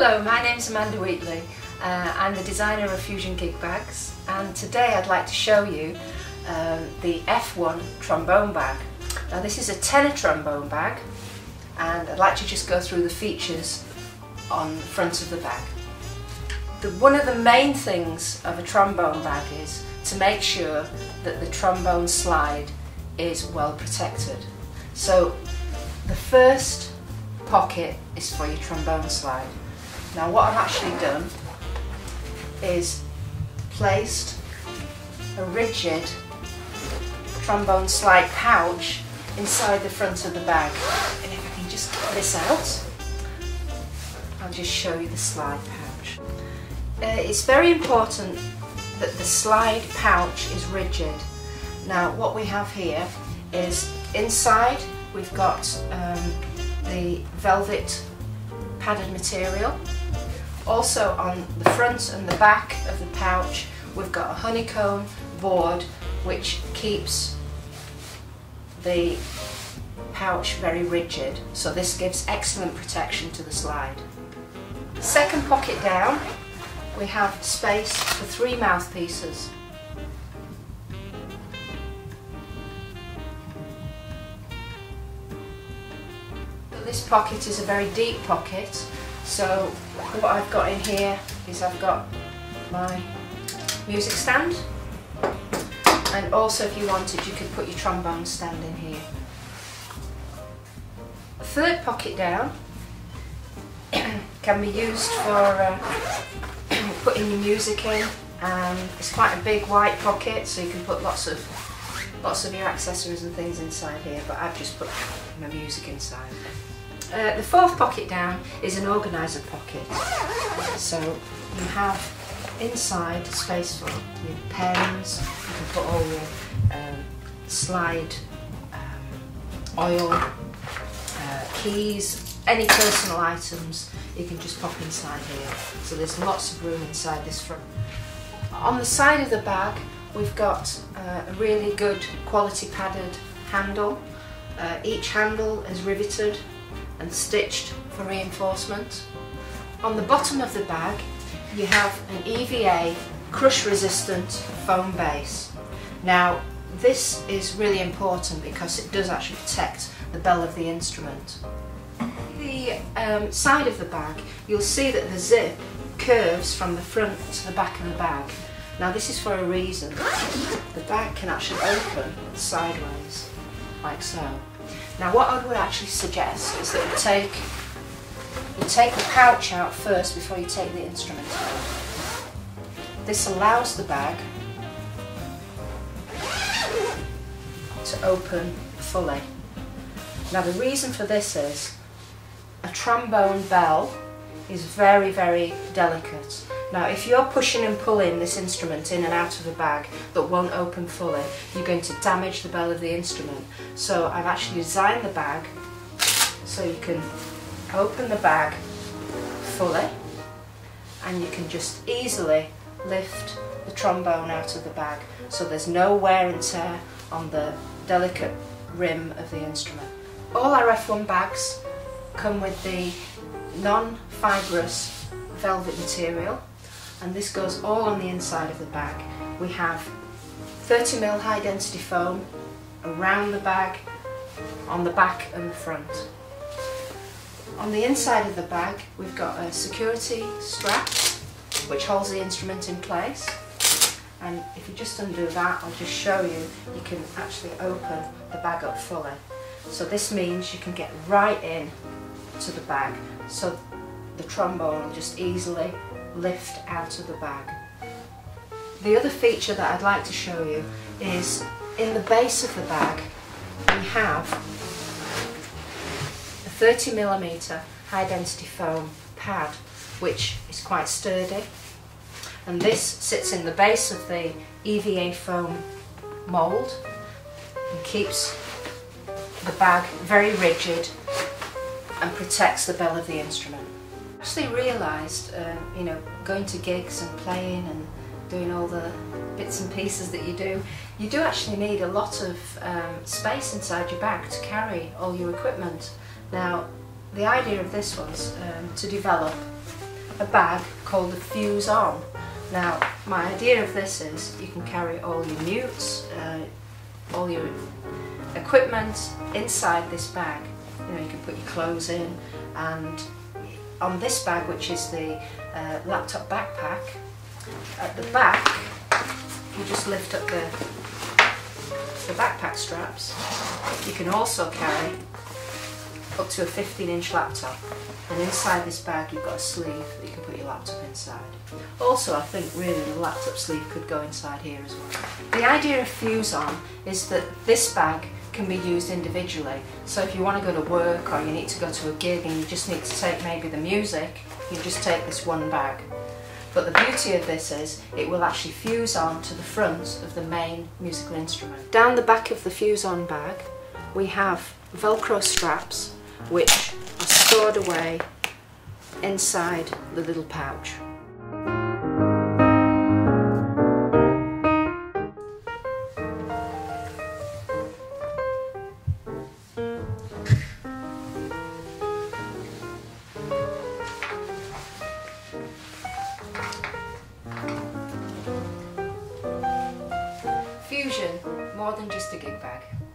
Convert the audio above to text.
Hello, my name's Amanda Wheatley. I'm the designer of Fusion Gig Bags, and today I'd like to show you the F1 trombone bag. Now this is a tenor trombone bag, and I'd like to just go through the features on the front of the bag. One of the main things of a trombone bag is to make sure that the trombone slide is well protected. So the first pocket is for your trombone slide. Now what I've actually done is placed a rigid trombone slide pouch inside the front of the bag. And if I can just get this out, I'll just show you the slide pouch. It's very important that the slide pouch is rigid. Now what we have here is inside we've got the velvet padded material. Also on the front and the back of the pouch we've got a honeycomb board which keeps the pouch very rigid, so this gives excellent protection to the slide. Second pocket down, we have space for three mouthpieces. This pocket is a very deep pocket, so what I've got in here is I've got my music stand, and also if you wanted you could put your trombone stand in here. The third pocket down can be used for putting your music in, and it's quite a big white pocket, so you can put lots of your accessories and things inside here, but I've just put my music inside. The fourth pocket down is an organiser pocket, so you have inside space for your pens, you can put all your slide oil, keys, any personal items you can just pop inside here, so there's lots of room inside this front. On the side of the bag we've got a really good quality padded handle. Each handle is riveted and stitched for reinforcement. On the bottom of the bag you have an EVA crush resistant foam base. Now this is really important because it does actually protect the bell of the instrument. The side of the bag, you'll see that the zip curves from the front to the back of the bag. Now this is for a reason. The bag can actually open sideways like so. Now what I would actually suggest is that you take the pouch out first before you take the instrument out. This allows the bag to open fully. Now the reason for this is a trombone bell is very, very delicate. Now if you're pushing and pulling this instrument in and out of a bag that won't open fully, you're going to damage the bell of the instrument. So I've actually designed the bag so you can open the bag fully and you can just easily lift the trombone out of the bag, so there's no wear and tear on the delicate rim of the instrument. All our F1 bags come with the non-fibrous velvet material, and this goes all on the inside of the bag. We have 30mm high density foam around the bag, on the back and the front. On the inside of the bag we've got a security strap which holds the instrument in place, and if you just undo that, I'll just show you, you can actually open the bag up fully. So this means you can get right in to the bag, so the trombone just easily lift out of the bag. The other feature that I'd like to show you is in the base of the bag we have a 30mm high density foam pad which is quite sturdy, and this sits in the base of the EVA foam mould and keeps the bag very rigid and protects the bell of the instrument. I actually realised, you know, going to gigs and playing and doing all the bits and pieces that you do actually need a lot of space inside your bag to carry all your equipment. Now, the idea of this was to develop a bag called the Fuse-On. Now, my idea of this is you can carry all your newts, all your equipment inside this bag. You know, you can put your clothes in, and on this bag, which is the laptop backpack, at the back you just lift up the backpack straps. You can also carry up to a 15-inch laptop, and inside this bag you've got a sleeve that you can put your laptop inside. Also, I think really the laptop sleeve could go inside here as well. The idea of Fuse-On is that this bag can be used individually, so if you want to go to work or you need to go to a gig and you just need to take maybe the music, you just take this one bag. But the beauty of this is it will actually fuse on to the front of the main musical instrument. Down the back of the Fuse-On bag we have Velcro straps which are stored away inside the little pouch. Fusion, more than just a gig bag.